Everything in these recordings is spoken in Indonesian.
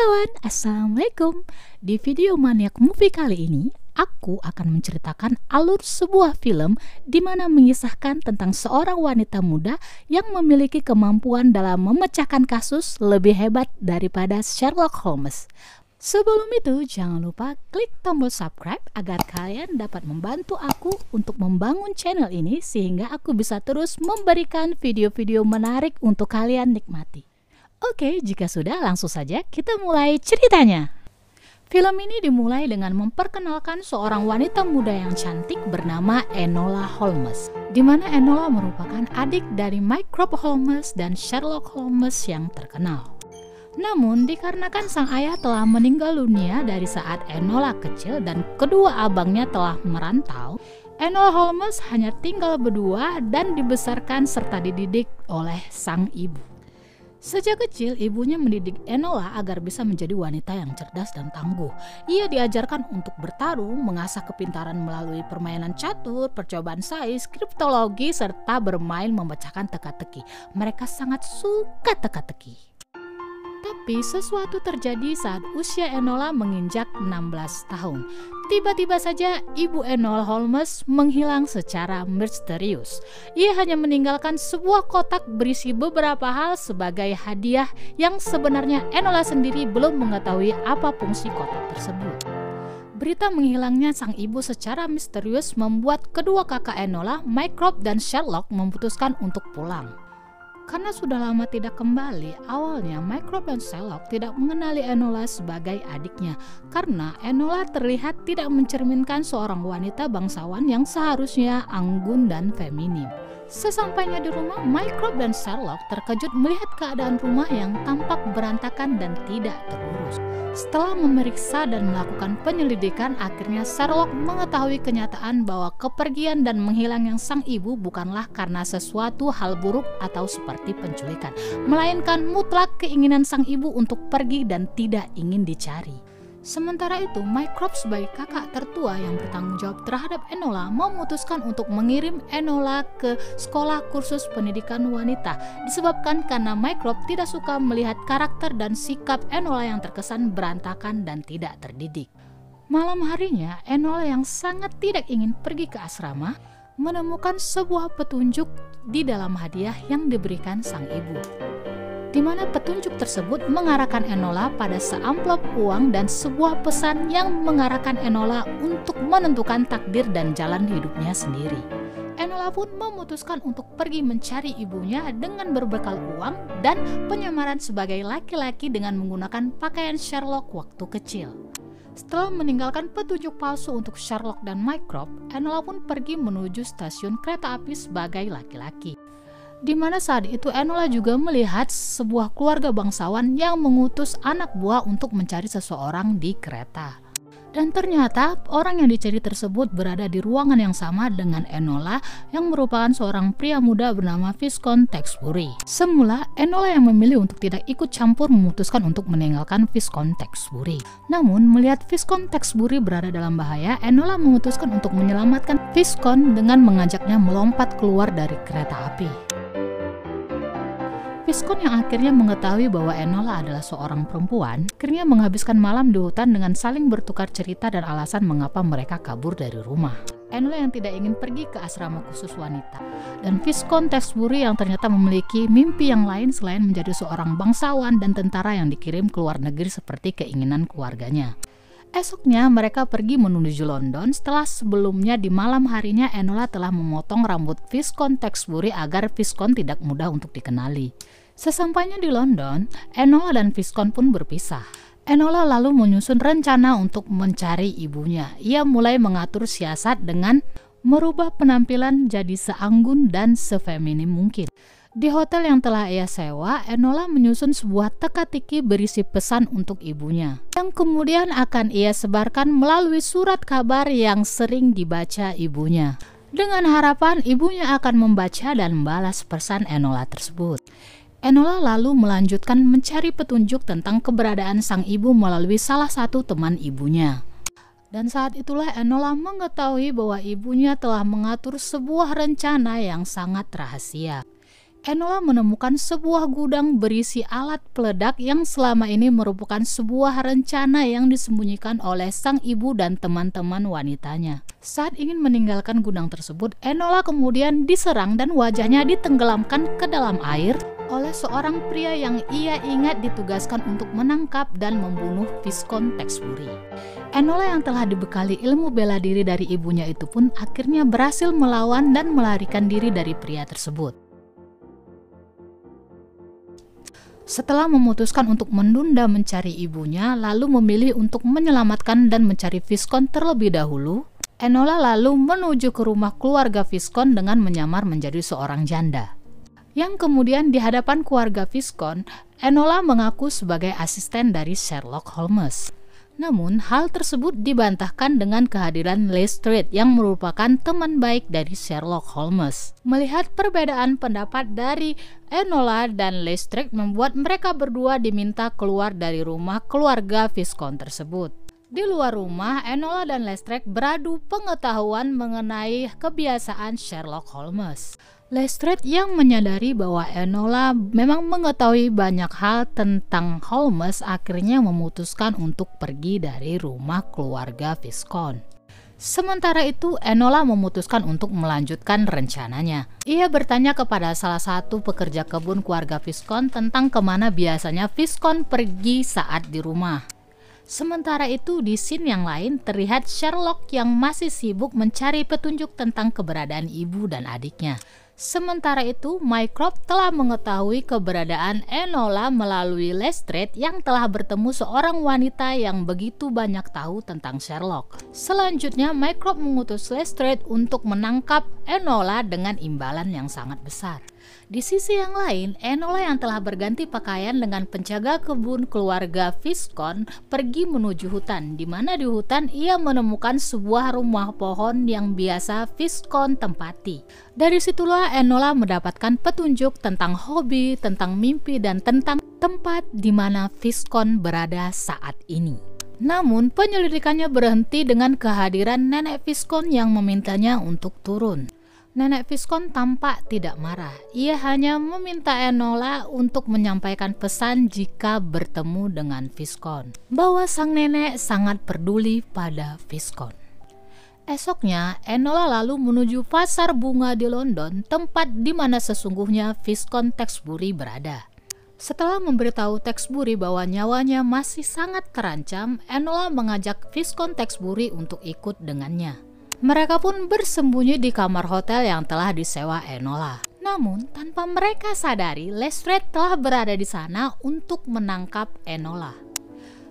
kawan, Assalamualaikum. Di video Maniak Movie kali ini, aku akan menceritakan alur sebuah film di mana mengisahkan tentang seorang wanita muda yang memiliki kemampuan dalam memecahkan kasus lebih hebat daripada Sherlock Holmes. Sebelum itu, jangan lupa klik tombol subscribe agar kalian dapat membantu aku untuk membangun channel ini sehingga aku bisa terus memberikan video-video menarik untuk kalian nikmati. Oke, jika sudah, langsung saja kita mulai ceritanya. Film ini dimulai dengan memperkenalkan seorang wanita muda yang cantik bernama Enola Holmes, di mana Enola merupakan adik dari Mycroft Holmes dan Sherlock Holmes yang terkenal. Namun, dikarenakan sang ayah telah meninggal dunia dari saat Enola kecil dan kedua abangnya telah merantau, Enola Holmes hanya tinggal berdua dan dibesarkan serta dididik oleh sang ibu. Sejak kecil, ibunya mendidik Enola agar bisa menjadi wanita yang cerdas dan tangguh. Ia diajarkan untuk bertarung, mengasah kepintaran melalui permainan catur, percobaan sains, kriptologi, serta bermain memecahkan teka-teki. Mereka sangat suka teka-teki. Tapi sesuatu terjadi saat usia Enola menginjak 16 tahun. Tiba-tiba saja ibu Enola Holmes menghilang secara misterius. Ia hanya meninggalkan sebuah kotak berisi beberapa hal sebagai hadiah yang sebenarnya Enola sendiri belum mengetahui apa fungsi kotak tersebut. Berita menghilangnya sang ibu secara misterius membuat kedua kakak Enola, Mycroft dan Sherlock, memutuskan untuk pulang. Karena sudah lama tidak kembali, awalnya Mycroft dan Sherlock tidak mengenali Enola sebagai adiknya karena Enola terlihat tidak mencerminkan seorang wanita bangsawan yang seharusnya anggun dan feminim. Sesampainya di rumah, Mycroft dan Sherlock terkejut melihat keadaan rumah yang tampak berantakan dan tidak terurus. Setelah memeriksa dan melakukan penyelidikan, akhirnya Sherlock mengetahui kenyataan bahwa kepergian dan menghilangnya sang ibu bukanlah karena sesuatu hal buruk atau seperti penculikan, melainkan mutlak keinginan sang ibu untuk pergi dan tidak ingin dicari. Sementara itu, Mycroft sebagai kakak tertua yang bertanggung jawab terhadap Enola memutuskan untuk mengirim Enola ke sekolah kursus pendidikan wanita, disebabkan karena Mycroft tidak suka melihat karakter dan sikap Enola yang terkesan berantakan dan tidak terdidik. Malam harinya, Enola yang sangat tidak ingin pergi ke asrama menemukan sebuah petunjuk di dalam hadiah yang diberikan sang ibu, di mana petunjuk tersebut mengarahkan Enola pada seamplop uang dan sebuah pesan yang mengarahkan Enola untuk menentukan takdir dan jalan hidupnya sendiri. Enola pun memutuskan untuk pergi mencari ibunya dengan berbekal uang dan penyamaran sebagai laki-laki dengan menggunakan pakaian Sherlock waktu kecil. Setelah meninggalkan petunjuk palsu untuk Sherlock dan Mycroft, Enola pun pergi menuju stasiun kereta api sebagai laki-laki, di mana saat itu Enola juga melihat sebuah keluarga bangsawan yang mengutus anak buah untuk mencari seseorang di kereta. Dan ternyata orang yang dicari tersebut berada di ruangan yang sama dengan Enola yang merupakan seorang pria muda bernama Viscount Tewkesbury. Semula Enola yang memilih untuk tidak ikut campur memutuskan untuk meninggalkan Viscount Tewkesbury. Namun melihat Viscount Tewkesbury berada dalam bahaya, Enola memutuskan untuk menyelamatkan Viscount dengan mengajaknya melompat keluar dari kereta api. Viscount yang akhirnya mengetahui bahwa Enola adalah seorang perempuan, akhirnya menghabiskan malam di hutan dengan saling bertukar cerita dan alasan mengapa mereka kabur dari rumah. Enola yang tidak ingin pergi ke asrama khusus wanita, dan Viscount Tewkesbury yang ternyata memiliki mimpi yang lain selain menjadi seorang bangsawan dan tentara yang dikirim ke luar negeri seperti keinginan keluarganya. Esoknya mereka pergi menuju London setelah sebelumnya di malam harinya Enola telah memotong rambut Viscount Tewkesbury agar Viscount tidak mudah untuk dikenali. Sesampainya di London, Enola dan Viscount pun berpisah. Enola lalu menyusun rencana untuk mencari ibunya. Ia mulai mengatur siasat dengan merubah penampilan jadi seanggun dan sefeminim mungkin. Di hotel yang telah ia sewa, Enola menyusun sebuah teka-teki berisi pesan untuk ibunya, yang kemudian akan ia sebarkan melalui surat kabar yang sering dibaca ibunya, dengan harapan ibunya akan membaca dan membalas pesan Enola tersebut. Enola lalu melanjutkan mencari petunjuk tentang keberadaan sang ibu melalui salah satu teman ibunya. Dan saat itulah Enola mengetahui bahwa ibunya telah mengatur sebuah rencana yang sangat rahasia. Enola menemukan sebuah gudang berisi alat peledak yang selama ini merupakan sebuah rencana yang disembunyikan oleh sang ibu dan teman-teman wanitanya. Saat ingin meninggalkan gudang tersebut, Enola kemudian diserang dan wajahnya ditenggelamkan ke dalam air oleh seorang pria yang ia ingat ditugaskan untuk menangkap dan membunuh Viscount Tewkesbury. Enola yang telah dibekali ilmu bela diri dari ibunya itu pun akhirnya berhasil melawan dan melarikan diri dari pria tersebut. Setelah memutuskan untuk menunda mencari ibunya, lalu memilih untuk menyelamatkan dan mencari Viscount terlebih dahulu, Enola lalu menuju ke rumah keluarga Viscount dengan menyamar menjadi seorang janda. Yang kemudian di hadapan keluarga Viscount, Enola mengaku sebagai asisten dari Sherlock Holmes. Namun, hal tersebut dibantahkan dengan kehadiran Lestrade yang merupakan teman baik dari Sherlock Holmes. Melihat perbedaan pendapat dari Enola dan Lestrade membuat mereka berdua diminta keluar dari rumah keluarga Viscount tersebut. Di luar rumah, Enola dan Lestrade beradu pengetahuan mengenai kebiasaan Sherlock Holmes. Lestrade yang menyadari bahwa Enola memang mengetahui banyak hal tentang Holmes akhirnya memutuskan untuk pergi dari rumah keluarga Viscount. Sementara itu, Enola memutuskan untuk melanjutkan rencananya. Ia bertanya kepada salah satu pekerja kebun keluarga Viscount tentang kemana biasanya Viscount pergi saat di rumah. Sementara itu, di scene yang lain terlihat Sherlock yang masih sibuk mencari petunjuk tentang keberadaan ibu dan adiknya. Sementara itu, Mycroft telah mengetahui keberadaan Enola melalui Lestrade yang telah bertemu seorang wanita yang begitu banyak tahu tentang Sherlock. Selanjutnya, Mycroft mengutus Lestrade untuk menangkap Enola dengan imbalan yang sangat besar. Di sisi yang lain, Enola yang telah berganti pakaian dengan penjaga kebun keluarga Viscount pergi menuju hutan, di mana di hutan ia menemukan sebuah rumah pohon yang biasa Viscount tempati. Dari situlah Enola mendapatkan petunjuk tentang hobi, tentang mimpi, dan tentang tempat di mana Viscount berada saat ini. Namun, penyelidikannya berhenti dengan kehadiran nenek Viscount yang memintanya untuk turun. Nenek Viscount tampak tidak marah. Ia hanya meminta Enola untuk menyampaikan pesan jika bertemu dengan Viscount, bahwa sang nenek sangat peduli pada Viscount. Esoknya, Enola lalu menuju pasar bunga di London, tempat di mana sesungguhnya Viscount Tewkesbury berada. Setelah memberitahu Tewkesbury bahwa nyawanya masih sangat terancam, Enola mengajak Viscount Tewkesbury untuk ikut dengannya. Mereka pun bersembunyi di kamar hotel yang telah disewa Enola. Namun, tanpa mereka sadari, Lestrade telah berada di sana untuk menangkap Enola.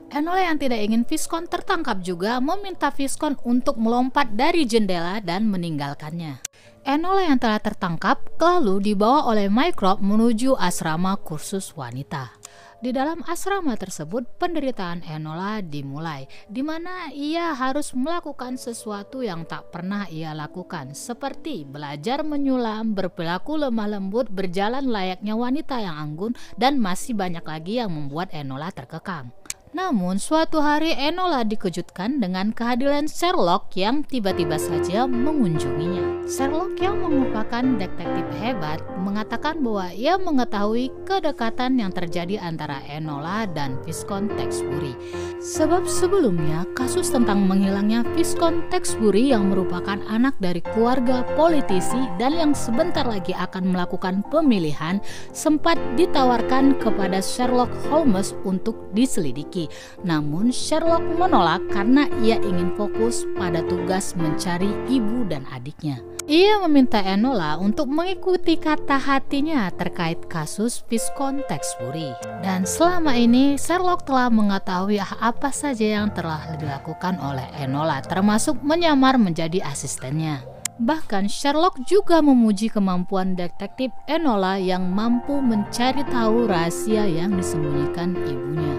Enola yang tidak ingin Viscount tertangkap juga meminta Viscount untuk melompat dari jendela dan meninggalkannya. Enola yang telah tertangkap lalu dibawa oleh Mycroft menuju asrama kursus wanita. Di dalam asrama tersebut, penderitaan Enola dimulai, di mana ia harus melakukan sesuatu yang tak pernah ia lakukan, seperti belajar menyulam, berperilaku lemah lembut, berjalan layaknya wanita yang anggun, dan masih banyak lagi yang membuat Enola terkekang. Namun, suatu hari Enola dikejutkan dengan kehadiran Sherlock yang tiba-tiba saja mengunjunginya. Sherlock yang merupakan detektif hebat mengatakan bahwa ia mengetahui kedekatan yang terjadi antara Enola dan Viscount Tewkesbury. Sebab sebelumnya, kasus tentang menghilangnya Viscount Tewkesbury yang merupakan anak dari keluarga politisi dan yang sebentar lagi akan melakukan pemilihan sempat ditawarkan kepada Sherlock Holmes untuk diselidiki. Namun Sherlock menolak karena ia ingin fokus pada tugas mencari ibu dan adiknya. Ia meminta Enola untuk mengikuti kata hatinya terkait kasus Viscount Tewkesbury. Dan selama ini Sherlock telah mengetahui apa saja yang telah dilakukan oleh Enola, termasuk menyamar menjadi asistennya. Bahkan Sherlock juga memuji kemampuan detektif Enola yang mampu mencari tahu rahasia yang disembunyikan ibunya.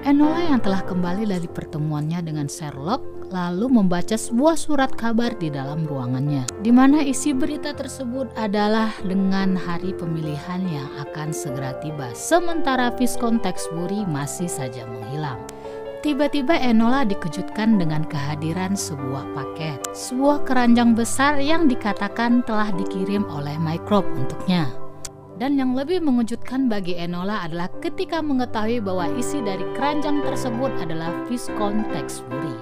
Enola yang telah kembali dari pertemuannya dengan Sherlock lalu membaca sebuah surat kabar di dalam ruangannya, di mana isi berita tersebut adalah dengan hari pemilihan yang akan segera tiba, sementara Viscount Tewkesbury masih saja menghilang. Tiba-tiba Enola dikejutkan dengan kehadiran sebuah paket, sebuah keranjang besar yang dikatakan telah dikirim oleh Mycroft untuknya. Dan yang lebih mengejutkan bagi Enola adalah ketika mengetahui bahwa isi dari keranjang tersebut adalah Viscount Tewkesbury.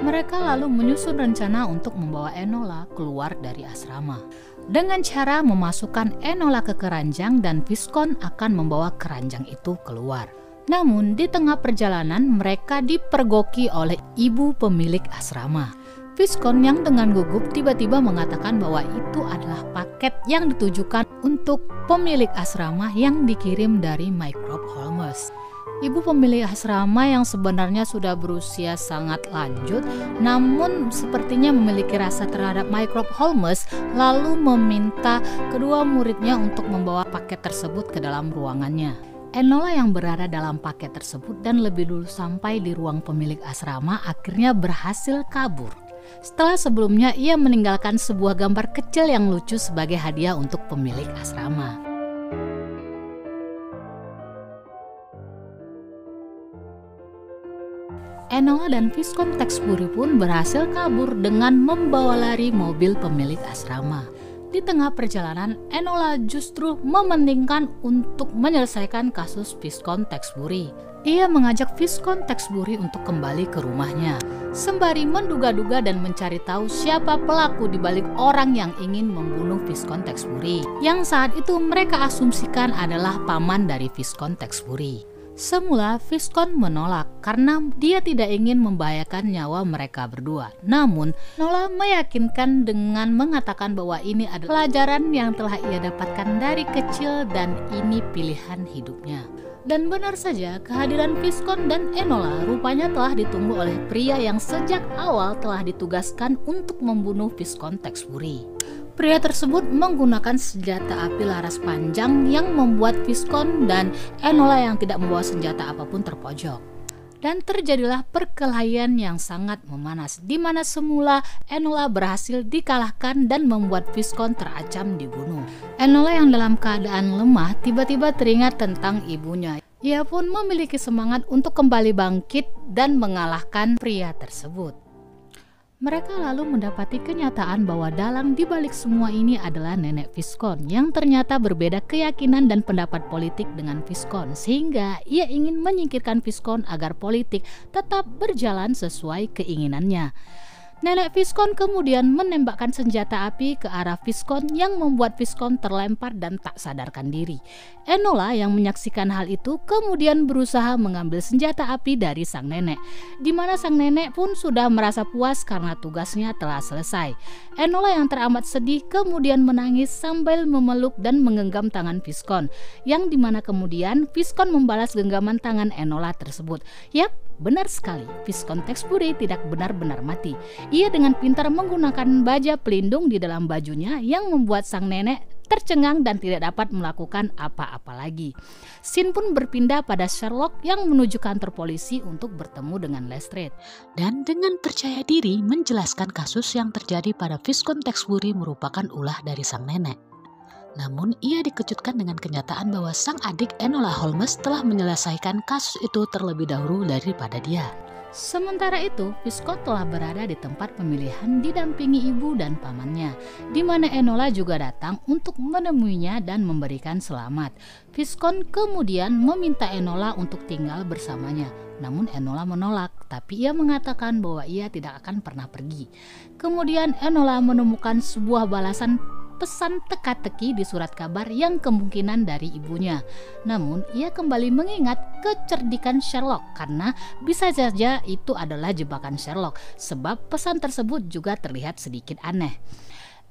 Mereka lalu menyusun rencana untuk membawa Enola keluar dari asrama. Dengan cara memasukkan Enola ke keranjang dan Viscount akan membawa keranjang itu keluar. Namun di tengah perjalanan mereka dipergoki oleh ibu pemilik asrama. Viscount yang dengan gugup tiba-tiba mengatakan bahwa itu adalah paket yang ditujukan untuk pemilik asrama yang dikirim dari Mycroft Holmes. Ibu pemilik asrama yang sebenarnya sudah berusia sangat lanjut, namun sepertinya memiliki rasa terhadap Mycroft Holmes, lalu meminta kedua muridnya untuk membawa paket tersebut ke dalam ruangannya. Enola yang berada dalam paket tersebut dan lebih dulu sampai di ruang pemilik asrama akhirnya berhasil kabur. Setelah sebelumnya ia meninggalkan sebuah gambar kecil yang lucu sebagai hadiah untuk pemilik asrama. Enola dan Viscount Tewkesbury pun berhasil kabur dengan membawa lari mobil pemilik asrama. Di tengah perjalanan, Enola justru mementingkan untuk menyelesaikan kasus Viscount Tewkesbury. Ia mengajak Viscount Tewkesbury untuk kembali ke rumahnya, sembari menduga-duga dan mencari tahu siapa pelaku dibalik orang yang ingin membunuh Viscount Tewkesbury, yang saat itu mereka asumsikan adalah paman dari Viscount Tewkesbury. Semula Viscount menolak karena dia tidak ingin membahayakan nyawa mereka berdua. Namun Enola meyakinkan dengan mengatakan bahwa ini adalah pelajaran yang telah ia dapatkan dari kecil dan ini pilihan hidupnya. Dan benar saja kehadiran Viscount dan Enola rupanya telah ditunggu oleh pria yang sejak awal telah ditugaskan untuk membunuh Viscount Tewkesbury. Pria tersebut menggunakan senjata api laras panjang yang membuat Viscount dan Enola yang tidak membawa senjata apapun terpojok. Dan terjadilah perkelahian yang sangat memanas, di mana semula Enola berhasil dikalahkan dan membuat Viscount terancam dibunuh. Enola yang dalam keadaan lemah tiba-tiba teringat tentang ibunya. Ia pun memiliki semangat untuk kembali bangkit dan mengalahkan pria tersebut. Mereka lalu mendapati kenyataan bahwa dalang dibalik semua ini adalah nenek Viscount yang ternyata berbeda keyakinan dan pendapat politik dengan Viscount, sehingga ia ingin menyingkirkan Viscount agar politik tetap berjalan sesuai keinginannya. Nenek Viscount kemudian menembakkan senjata api ke arah Viscount yang membuat Viscount terlempar dan tak sadarkan diri. Enola yang menyaksikan hal itu kemudian berusaha mengambil senjata api dari sang nenek, di mana sang nenek pun sudah merasa puas karena tugasnya telah selesai. Enola yang teramat sedih kemudian menangis sambil memeluk dan menggenggam tangan Viscount, yang dimana kemudian Viscount membalas genggaman tangan Enola tersebut. Yap, benar sekali, Viscount Tewkesbury tidak benar-benar mati. Ia dengan pintar menggunakan baja pelindung di dalam bajunya yang membuat sang nenek tercengang dan tidak dapat melakukan apa-apa lagi. Scene pun berpindah pada Sherlock yang menuju kantor polisi untuk bertemu dengan Lestrade. Dan dengan percaya diri menjelaskan kasus yang terjadi pada Viscount Tewkesbury merupakan ulah dari sang nenek. Namun ia dikejutkan dengan kenyataan bahwa sang adik Enola Holmes telah menyelesaikan kasus itu terlebih dahulu daripada dia. Sementara itu, Viscount telah berada di tempat pemilihan didampingi ibu dan pamannya, di mana Enola juga datang untuk menemuinya dan memberikan selamat. Viscount kemudian meminta Enola untuk tinggal bersamanya. Namun Enola menolak, tapi ia mengatakan bahwa ia tidak akan pernah pergi. Kemudian Enola menemukan sebuah balasan pesan teka-teki di surat kabar yang kemungkinan dari ibunya. Namun ia kembali mengingat kecerdikan Sherlock karena bisa saja itu adalah jebakan Sherlock sebab pesan tersebut juga terlihat sedikit aneh.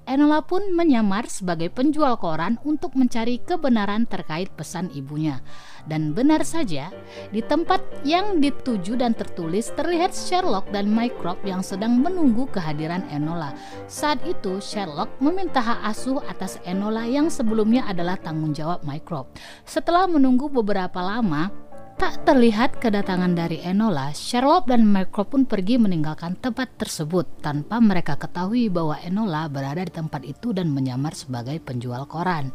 Enola pun menyamar sebagai penjual koran untuk mencari kebenaran terkait pesan ibunya. Dan benar saja, di tempat yang dituju dan tertulis terlihat Sherlock dan Mycroft yang sedang menunggu kehadiran Enola. Saat itu Sherlock meminta hak asuh atas Enola yang sebelumnya adalah tanggung jawab Mycroft. Setelah menunggu beberapa lama, tak terlihat kedatangan dari Enola, Sherlock dan Mycroft pun pergi meninggalkan tempat tersebut tanpa mereka ketahui bahwa Enola berada di tempat itu dan menyamar sebagai penjual koran.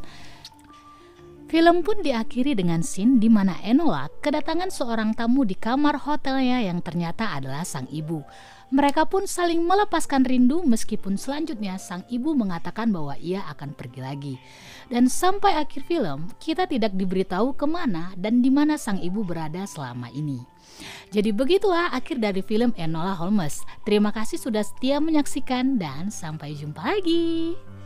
Film pun diakhiri dengan scene di mana Enola kedatangan seorang tamu di kamar hotelnya yang ternyata adalah sang ibu. Mereka pun saling melepaskan rindu meskipun selanjutnya sang ibu mengatakan bahwa ia akan pergi lagi. Dan sampai akhir film, kita tidak diberitahu kemana dan di mana sang ibu berada selama ini. Jadi begitulah akhir dari film Enola Holmes. Terima kasih sudah setia menyaksikan dan sampai jumpa lagi.